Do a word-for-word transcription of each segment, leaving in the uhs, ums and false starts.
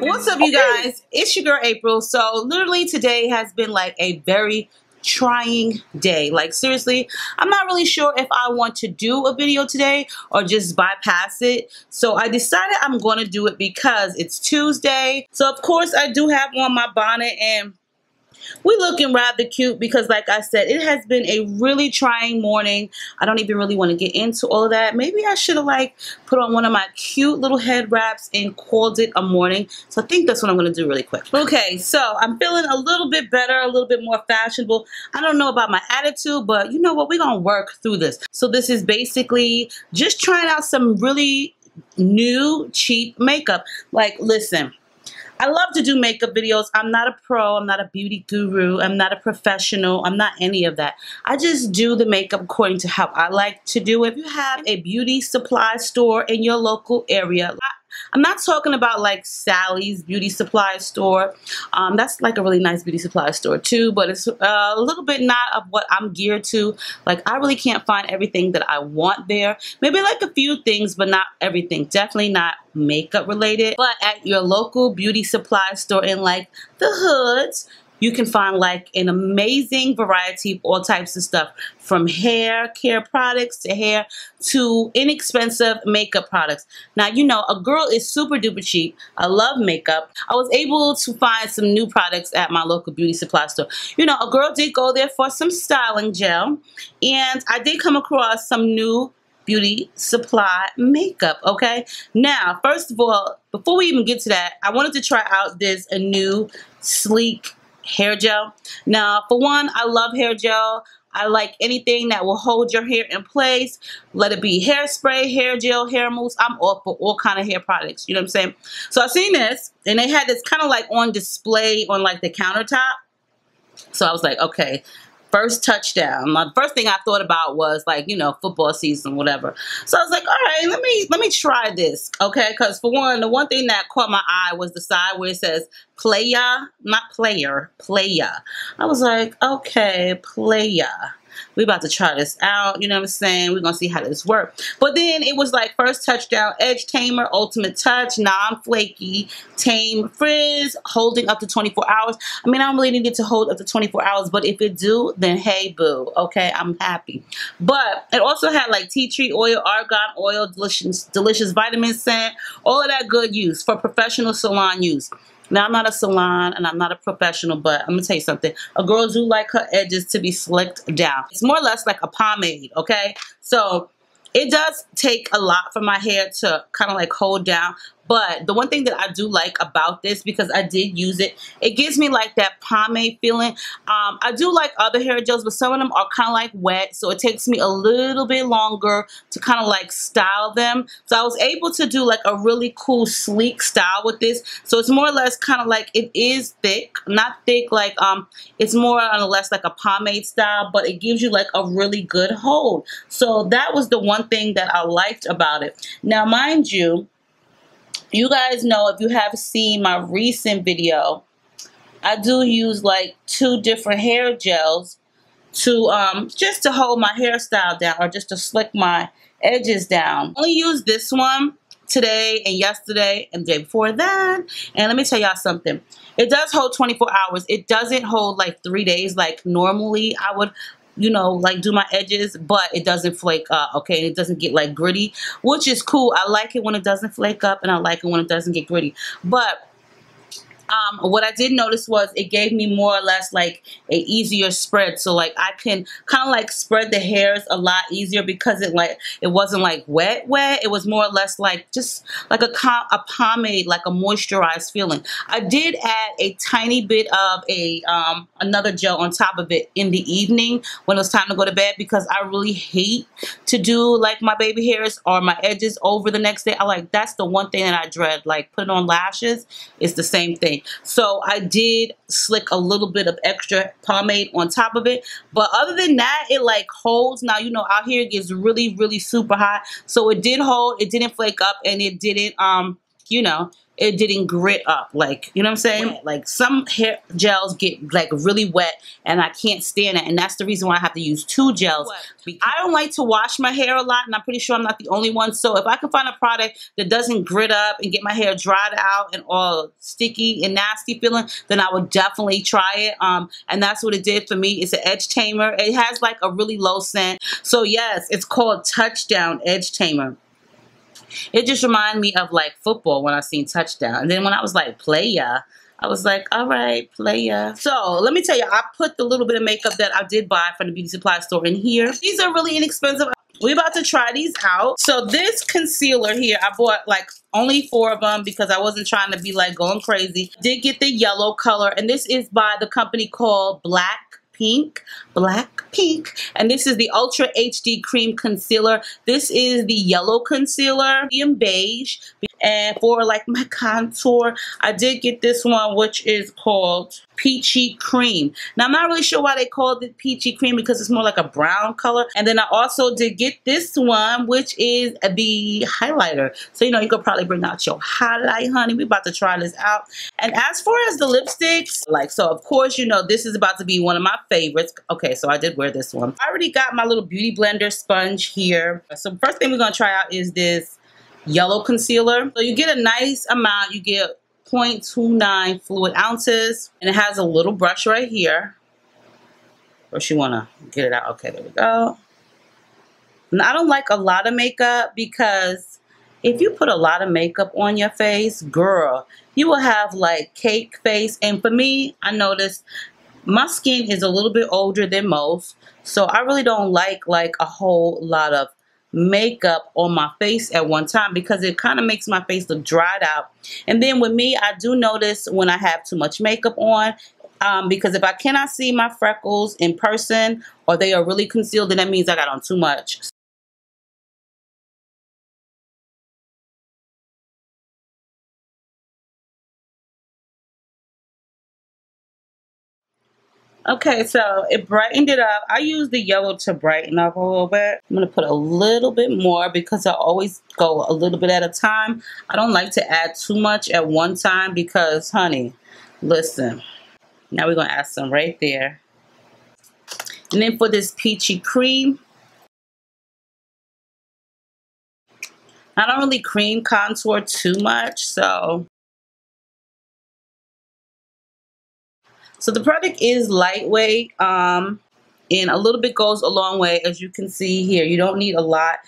What's up, you guys? It's your girl April. So literally today has been like a very trying day. Like seriously, I'm not really sure if I want to do a video today or just bypass it. So I decided I'm going to do it because it's Tuesday. So of course I do have on my bonnet and we looking rather cute because like I said, it has been a really trying morning. I don't even really want to get into all of that. Maybe I should have like put on one of my cute little head wraps and called it a morning. So I think that's what I'm going to do really quick. Okay, so I'm feeling a little bit better, a little bit more fashionable. I don't know about my attitude, but you know what? We're going to work through this. So this is basically just trying out some really new, cheap makeup. Like, listen, I love to do makeup videos. I'm not a pro. I'm not a beauty guru. I'm not a professional. I'm not any of that. I just do the makeup according to how I like to do it. If you have a beauty supply store in your local area, I'm not talking about like Sally's Beauty Supply Store. Um, that's like a really nice beauty supply store too, but it's a little bit not of what I'm geared to. Like I really can't find everything that I want there. Maybe like a few things, but not everything. Definitely not makeup related. But at your local beauty supply store in like the hoods, you can find like an amazing variety of all types of stuff, from hair care products to hair to inexpensive makeup products. Now, you know, a girl is super duper cheap. I love makeup. I was able to find some new products at my local beauty supply store. You know, a girl did go there for some styling gel, and I did come across some new beauty supply makeup, okay? Now, first of all, before we even get to that, I wanted to try out this a new sleek hair gel. Now, for one, I love hair gel. I like anything that will hold your hair in place. Let it be hairspray, hair gel, hair mousse. I'm all for all kind of hair products. You know what I'm saying? So I seen this, and they had this kind of like on display on like the countertop. So I was like, okay, first touchdown. My first thing I thought about was like, you know, football season, whatever. So I was like, all right, let me let me try this, okay? Because for one, the one thing that caught my eye was the side where it says playa, not player, playa. I was like, okay, playa. We about to try this out, you know what I'm saying? We're going to see how this works. But then it was like first touchdown, edge tamer, ultimate touch, non-flaky, tame frizz, holding up to twenty-four hours. I mean, I don't really need it to hold up to twenty-four hours, but if it do, then hey, boo, okay? I'm happy. But it also had like tea tree oil, argan oil, delicious, delicious vitamin scent, all of that good use for professional salon use. Now, I'm not a salon and I'm not a professional, but I'm going to tell you something. A girl do like her edges to be slicked down. It's more or less like a pomade, okay? So it does take a lot for my hair to kind of like hold down. But the one thing that I do like about this, because I did use it, it gives me like that pomade feeling. Um, I do like other hair gels, but some of them are kind of like wet. So it takes me a little bit longer to kind of like style them. So I was able to do like a really cool sleek style with this. So it's more or less kind of like, it is thick, not thick like, um, it's more or less like a pomade style, but it gives you like a really good hold. So that was the one thing that I liked about it. Now, mind you, you guys know, if you have seen my recent video, I do use like two different hair gels to um, just to hold my hairstyle down or just to slick my edges down. I only use this one today and yesterday and the day before that. And let me tell y'all something. It does hold twenty-four hours. It doesn't hold like three days like normally I would, you know, like do my edges, but it doesn't flake up, okay? And it doesn't get like gritty, which is cool. I like it when it doesn't flake up and I like it when it doesn't get gritty. But um, what I did notice was it gave me more or less like an easier spread. So like I can kind of like spread the hairs a lot easier because it like, it wasn't like wet, wet. It was more or less like just like a, a pomade, like a moisturized feeling. I did add a tiny bit of a, um, another gel on top of it in the evening when it was time to go to bed, because I really hate to do like my baby hairs or my edges over the next day. I like, that's the one thing that I dread, like putting on lashes. It's the same thing. So I did slick a little bit of extra pomade on top of it. But other than that, it like holds. Now, you know, out here it gets really, really super hot. So it did hold. It didn't flake up and it didn't um you know, it didn't grit up, like, you know what I'm saying? Wet. Like, some hair gels get, like, really wet, and I can't stand it, and that's the reason why I have to use two gels. I don't like to wash my hair a lot, and I'm pretty sure I'm not the only one, so if I can find a product that doesn't grit up and get my hair dried out and all sticky and nasty feeling, then I would definitely try it, um, and that's what it did for me. It's an edge tamer. It has, like, a really low scent, so yes, it's called Touchdown Edge Tamer. It just reminded me of, like, football when I seen Touchdown. And then when I was like, playa, I was like, all right, playa. So let me tell you, I put the little bit of makeup that I did buy from the beauty supply store in here. These are really inexpensive. We're about to try these out. So this concealer here, I bought, like, only four of them because I wasn't trying to be, like, going crazy. Did get the yellow color. And this is by the company called Black Pink, Black Pink, and this is the Ultra H D Cream Concealer. This is the yellow concealer, medium beige, and for, like, my contour, I did get this one, which is called Peachy Cream. Now, I'm not really sure why they called it Peachy Cream because it's more like a brown color, and then I also did get this one, which is the highlighter. So, you know, you could probably bring out your highlight, honey. We're about to try this out, and as far as the lipsticks, like, so, of course, you know, this is about to be one of my favorites. Okay, so I did wear this one. I already got my little beauty blender sponge here. So first thing we're gonna try out is this yellow concealer. So you get a nice amount. You get zero point two nine fluid ounces, and it has a little brush right here. First you wanna get it out. Okay, there we go. And I don't like a lot of makeup because if you put a lot of makeup on your face, girl, you will have, like, cake face. And for me, I noticed my skin is a little bit older than most, so I really don't like, like, a whole lot of makeup on my face at one time because it kind of makes my face look dried out. And then with me, I do notice when I have too much makeup on, um, because if I cannot see my freckles in person or they are really concealed, then that means I got on too much. Okay, so it brightened it up. I use the yellow to brighten up a little bit. I'm going to put a little bit more because I always go a little bit at a time. I don't like to add too much at one time because, honey, listen. Now we're going to add some right there. And then for this peachy cream, I don't really cream contour too much, so... So the product is lightweight, um, and a little bit goes a long way, as you can see here. You don't need a lot.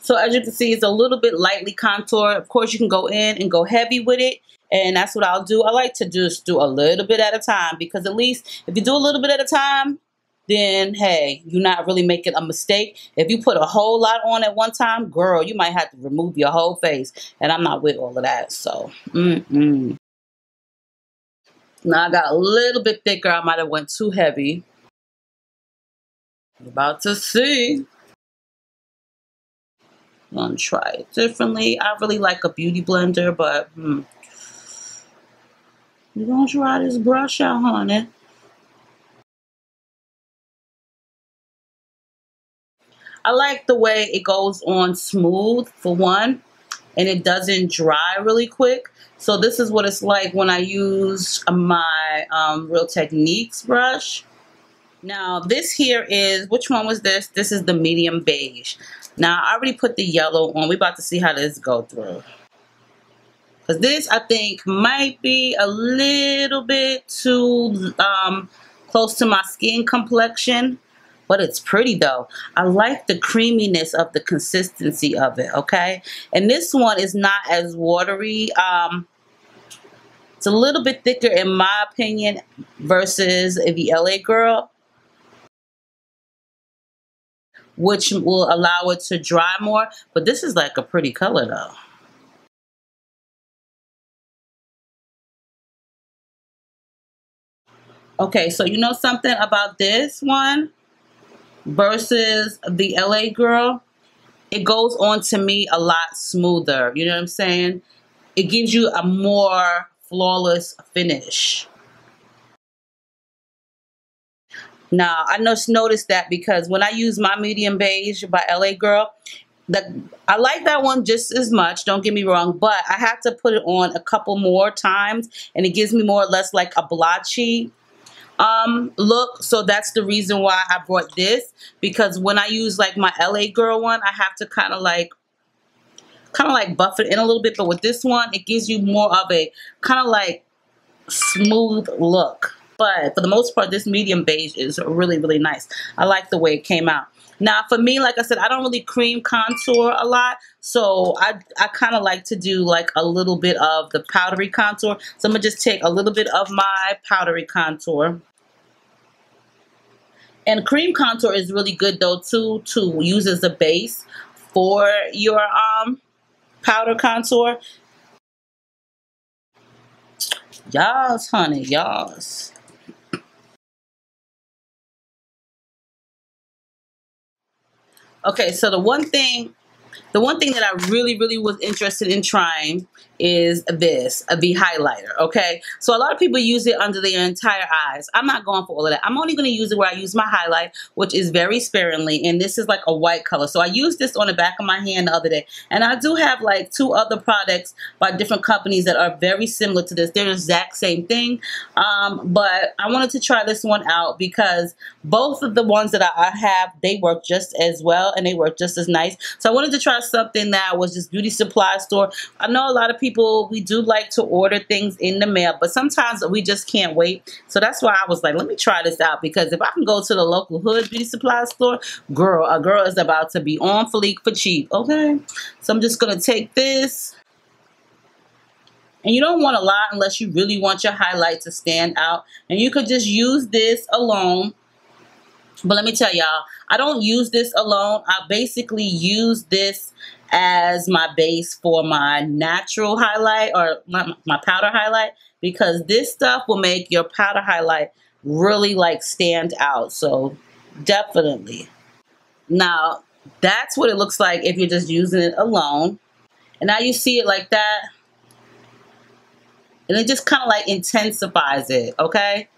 So as you can see, it's a little bit lightly contoured. Of course, you can go in and go heavy with it, and that's what I'll do. I like to just do a little bit at a time because at least if you do a little bit at a time, then, hey, you're not really making a mistake. If you put a whole lot on at one time, girl, you might have to remove your whole face. And I'm not with all of that, so. Mm-mm. Now, I got a little bit thicker. I might have went too heavy. I'm about to see. I'm going to try it differently. I really like a beauty blender, but hmm. You're going to try this brush out, honey. I like the way it goes on smooth, for one, and it doesn't dry really quick. So this is what it's like when I use my um, Real Techniques brush. Now this here is, which one was this? This is the medium beige. Now I already put the yellow on. We're about to see how this go through. Because this, I think, might be a little bit too um, close to my skin complexion. But it's pretty though. I like the creaminess of the consistency of it, okay? And this one is not as watery. Um, it's a little bit thicker in my opinion versus the L A Girl, which will allow it to dry more. But this is like a pretty color though. Okay, so you know something about this one? Versus the L A Girl, it goes on to me a lot smoother. You know what I'm saying? It gives you a more flawless finish. Nah, I just noticed that because when I use my medium beige by L A Girl, that I like that one just as much, don't get me wrong, but I have to put it on a couple more times and it gives me more or less like a blotchy um look. So that's the reason why I brought this, because when I use like my L A Girl one, I have to kind of like kind of like buff it in a little bit, but with this one it gives you more of a kind of like smooth look. But for the most part, this medium beige is really, really nice. I like the way it came out. Now, for me, like I said, I don't really cream contour a lot. So I, I kind of like to do like a little bit of the powdery contour. So I'm going to just take a little bit of my powdery contour. And cream contour is really good, though, too, to use as a base for your um powder contour. Yas, honey, yas. Okay, so the one thing, the one thing that I really, really was interested in trying is this, the highlighter, okay? So a lot of people use it under their entire eyes. I'm not going for all of that. I'm only going to use it where I use my highlight, which is very sparingly, and this is like a white color. So I used this on the back of my hand the other day, and I do have like two other products by different companies that are very similar to this. They're the exact same thing, um, but I wanted to try this one out because both of the ones that I have, they work just as well, and they work just as nice. So I wanted to try something that was just beauty supply store. I know a lot of people, we do like to order things in the mail, but sometimes we just can't wait. So that's why I was like, let me try this out, because if I can go to the local hood beauty supply store, girl, a girl is about to be on fleek for cheap, okay? So I'm just going to take this. And you don't want a lot unless you really want your highlight to stand out. And you could just use this alone. But let me tell y'all, I don't use this alone. I basically use this as my base for my natural highlight, or my, my powder highlight, because this stuff will make your powder highlight really like stand out. So definitely. Now that's what it looks like if you're just using it alone. And now you see it like that. And it just kind of like intensifies it, okay?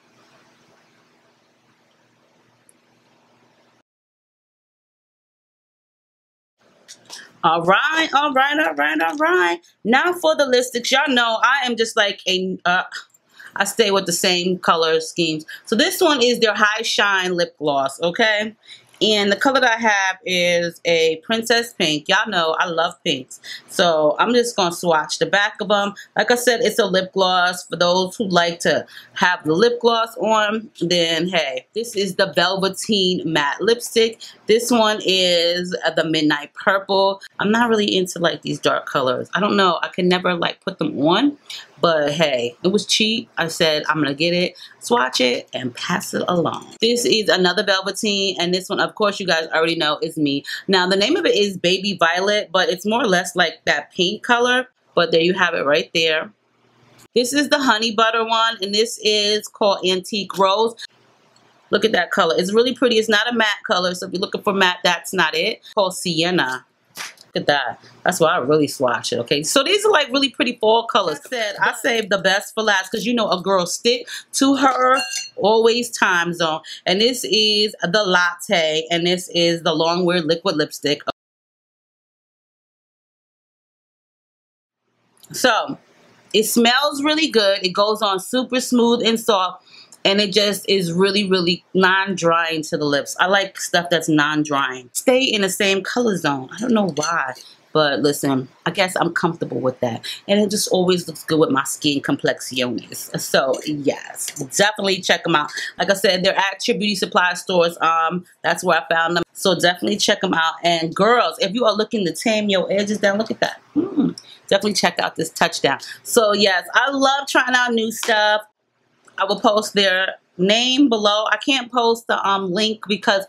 All right, all right, all right, all right. Now for the lipsticks, y'all know I am just like a, uh, I stay with the same color schemes. So this one is their High Shine Lip Gloss, okay? And the color that I have is a Princess Pink. Y'all know I love pinks. So I'm just going to swatch the back of them. Like I said, it's a lip gloss. For those who like to have the lip gloss on, then hey. This is the Velveteen Matte Lipstick. This one is the Midnight Purple. I'm not really into like these dark colors. I don't know. I can never like put them on. But hey, it was cheap. I said, I'm going to get it, swatch it, and pass it along. This is another Velveteen, and this one, of course, you guys already know is me. Now, the name of it is Baby Violet, but it's more or less like that pink color. But there you have it right there. This is the Honey Butter one, and this is called Antique Rose. Look at that color. It's really pretty. It's not a matte color, so if you're looking for matte, that's not it. It's called Sienna. Look at that. That's why I really swatch it, okay? So these are like really pretty fall colors. Like I said, I saved the best for last because you know a girl stick to her always time zone. And this is the Latte, and this is the Longwear Liquid Lipstick. So it smells really good. It goes on super smooth and soft. And it just is really, really non-drying to the lips. I like stuff that's non-drying. Stay in the same color zone. I don't know why, but listen, I guess I'm comfortable with that. And it just always looks good with my skin complexiones. So, yes, definitely check them out. Like I said, they're at your beauty supply stores. Um, that's where I found them. So, definitely check them out. And, girls, if you are looking to tame your edges down, look at that. Mm, definitely check out this Touchdown. So, yes, I love trying out new stuff. I will post their name below. I can't post the um, link because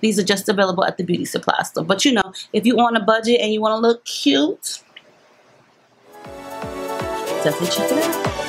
these are just available at the beauty supply store. But you know, if you want a budget and you want to look cute, definitely check it out.